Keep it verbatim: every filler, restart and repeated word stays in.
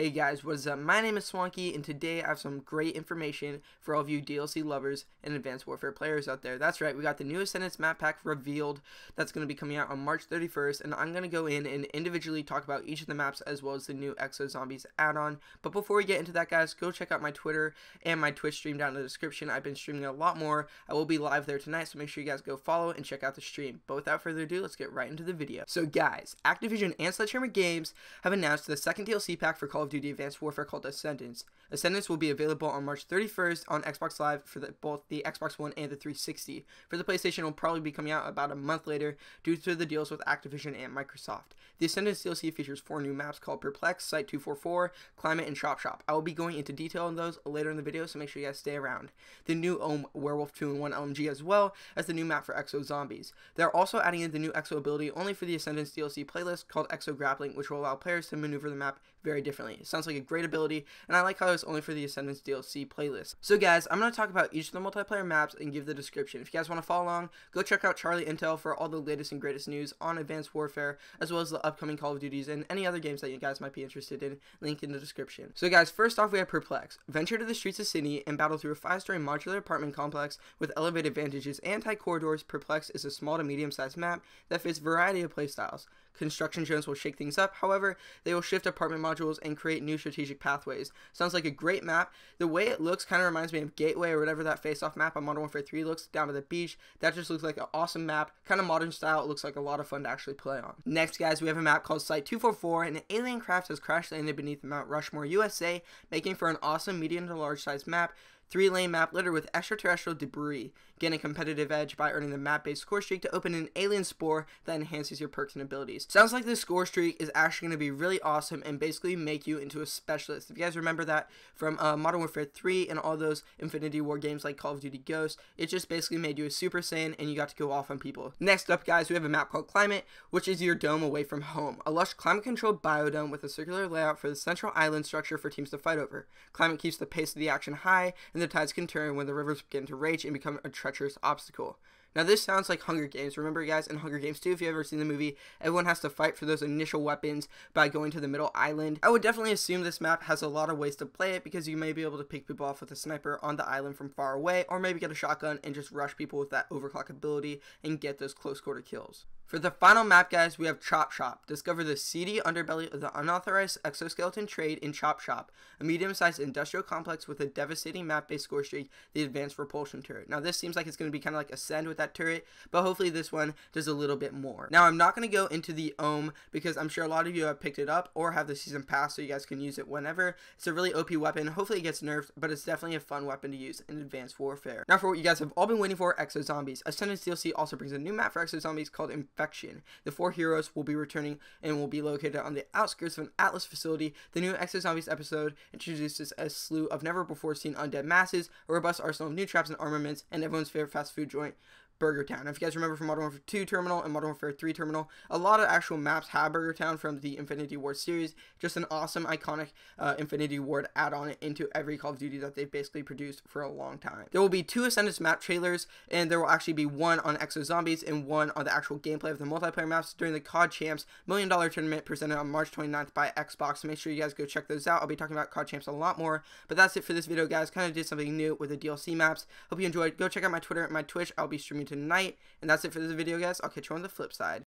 Hey guys, what is up? My name is Swanky, and today I have some great information for all of you D L C lovers and Advanced Warfare players out there. That's right, we got the new Ascendance map pack revealed that's going to be coming out on March thirty-first, and I'm going to go in and individually talk about each of the maps as well as the new Exo Zombies add-on. But before we get into that, guys, go check out my Twitter and my Twitch stream down in the description. I've been streaming a lot more. I will be live there tonight, so make sure you guys go follow and check out the stream. But without further ado, let's get right into the video. So guys, Activision and Sledgehammer Games have announced the second D L C pack for Call of Duty Of Duty Advanced Warfare called Ascendance. Ascendance will be available on March thirty-first on Xbox Live for the, both the Xbox One and the three sixty. For the PlayStation, it will probably be coming out about a month later due to the deals with Activision and Microsoft. The Ascendance D L C features four new maps called Perplex, Site two forty-four, Climate, and Chop Shop. I will be going into detail on those later in the video, so make sure you guys stay around. The new Ohm, Werewolf two and one L M G, as well as the new map for Exo Zombies. They are also adding in the new Exo ability only for the Ascendance D L C playlist called Exo Grappling, which will allow players to maneuver the map very differently. It sounds like a great ability, and I like how it's only for the Ascendance D L C playlist. So guys, I'm going to talk about each of the multiplayer maps and give the description. If you guys want to follow along, go check out Charlie Intel for all the latest and greatest news on Advanced Warfare, as well as the upcoming Call of Duties and any other games that you guys might be interested in, linked in the description. So guys, first off we have Perplex. Venture to the streets of Sydney and battle through a five-story modular apartment complex with elevated vantages and tight corridors. Perplex is a small to medium-sized map that fits a variety of playstyles. Construction zones will shake things up, however, they will shift apartment modules and create new strategic pathways. Sounds like a great map. The way it looks kind of reminds me of Gateway or whatever that face-off map on Modern Warfare three looks down to the beach. That just looks like an awesome map. Kind of modern style. It looks like a lot of fun to actually play on. Next, guys, we have a map called Site two forty-four, and an alien craft has crash-landed beneath Mount Rushmore, U S A, making for an awesome medium to large-sized map. Three-lane map littered with extraterrestrial debris. Gain a competitive edge by earning the map-based score streak to open an alien spore that enhances your perks and abilities. Sounds like this score streak is actually going to be really awesome and basically make you into a specialist. If you guys remember that from uh, Modern Warfare three and all those Infinity Ward games like Call of Duty Ghost, it just basically made you a Super Saiyan and you got to go off on people. Next up, guys, we have a map called Climate, which is your dome away from home. A lush climate-controlled biodome with a circular layout for the central island structure for teams to fight over. Climate keeps the pace of the action high, and the tides can turn when the rivers begin to rage and become a treacherous obstacle. Now this sounds like Hunger Games. Remember guys, in Hunger Games two, if you've ever seen the movie, everyone has to fight for those initial weapons by going to the middle island. I would definitely assume this map has a lot of ways to play it because you may be able to pick people off with a sniper on the island from far away, or maybe get a shotgun and just rush people with that overclock ability and get those close quarter kills. For the final map, guys, we have Chop Shop. Discover the seedy underbelly of the unauthorized exoskeleton trade in Chop Shop, a medium-sized industrial complex with a devastating map-based score streak, the advanced repulsion turret. Now, this seems like it's going to be kind of like Ascend with that turret, but hopefully this one does a little bit more. Now, I'm not going to go into the Ohm because I'm sure a lot of you have picked it up or have the season pass, so you guys can use it whenever. It's a really O P weapon. Hopefully it gets nerfed, but it's definitely a fun weapon to use in Advanced Warfare. Now, for what you guys have all been waiting for, Exo Zombies. Ascendance D L C also brings a new map for Exo Zombies called Infection. The four heroes will be returning and will be located on the outskirts of an Atlas facility. The new Exo Zombies episode introduces a slew of never before seen undead masses, a robust arsenal of new traps and armaments, and everyone's favorite fast food joint, Burger Town. If you guys remember from Modern Warfare two Terminal and Modern Warfare three Terminal, a lot of actual maps have Burger Town from the Infinity Ward series. Just an awesome, iconic uh, Infinity Ward add-on into every Call of Duty that they've basically produced for a long time. There will be two Ascendance map trailers, and there will actually be one on Exo Zombies and one on the actual gameplay of the multiplayer maps during the C O D Champs Million Dollar Tournament presented on March twenty-ninth by Xbox. Make sure you guys go check those out. I'll be talking about C O D Champs a lot more, but that's it for this video, guys. Kind of did something new with the D L C maps. Hope you enjoyed. Go check out my Twitter and my Twitch. I'll be streaming tonight, and that's it for this video, guys. I'll catch you on the flip side.